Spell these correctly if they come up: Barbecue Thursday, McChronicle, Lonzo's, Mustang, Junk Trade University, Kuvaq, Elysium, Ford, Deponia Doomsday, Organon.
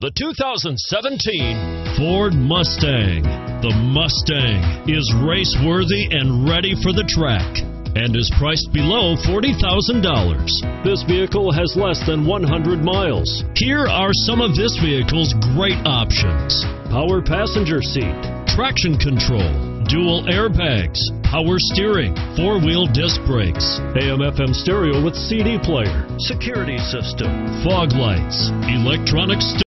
The 2017 Ford Mustang. The Mustang is race-worthy and ready for the track and is priced below $40,000. This vehicle has less than 100 miles. Here are some of this vehicle's great options: power passenger seat, traction control, dual airbags, power steering, four-wheel disc brakes, AM/FM stereo with CD player, security system, fog lights, electronic stability control.